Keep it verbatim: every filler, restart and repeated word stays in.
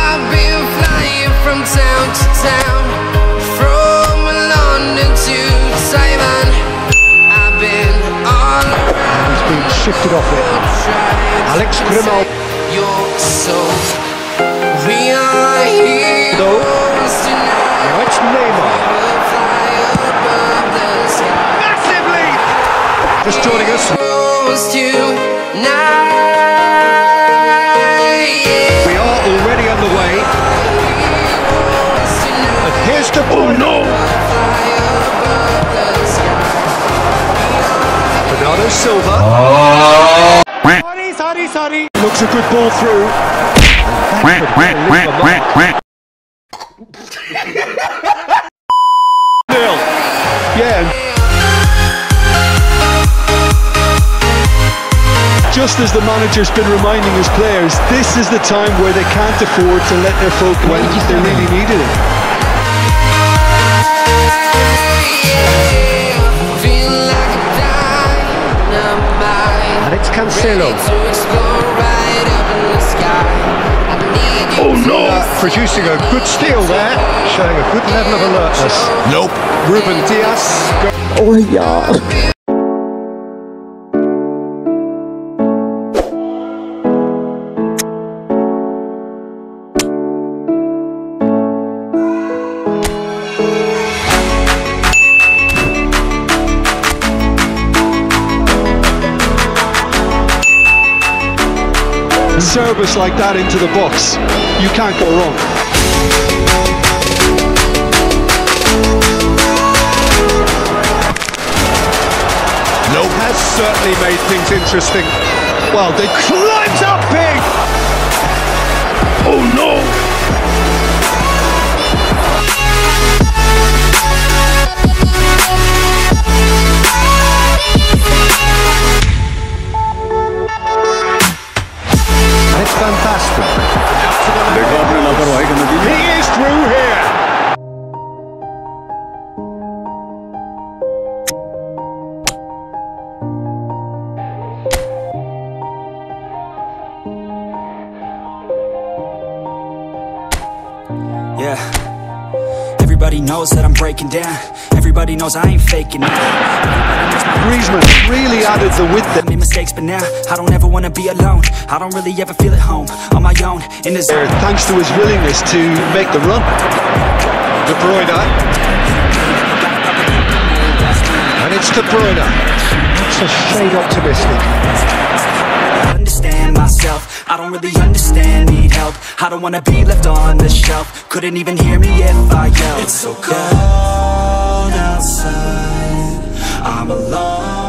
I've been flying from town to town, from London to Taiwan. I've been all around. It's been shifted off it. Alex Grimald. Your soul. We are here. No. Now it's Neymar. Massive lead. Just joining us. We are already underway. And here's De Bruyne. Oh, no. Bernardo Silva. Oh. Sorry, sorry, sorry. Looks a good ball through. Yeah. Just as the manager's been reminding his players, this is the time where they can't afford to let their folk when they really needed it. And it's Cancelo. Oh no! Uh, producing a good steal there, showing a good level of alertness. Nope. Ruben Dias. Oh yeah. Service like that into the box, you can't go wrong. No, nope. Has certainly made things interesting. Well, they climbed up big. Oh no! It's fantastic. He is through here. Yeah. Everybody knows that I'm breaking down. Everybody knows I ain't faking now. Griezmann really added the width. I made mistakes, but now I don't ever want to be alone. I don't really ever feel at home on my own in this. Thanks to his willingness to make the run. De Bruyne. And it's De Bruyne. That's a shade optimistic. I understand myself. I don't really understand. Need help. I don't want to be left on the shelf. Couldn't even hear me if I yelled. It's so cold outside. I'm alone.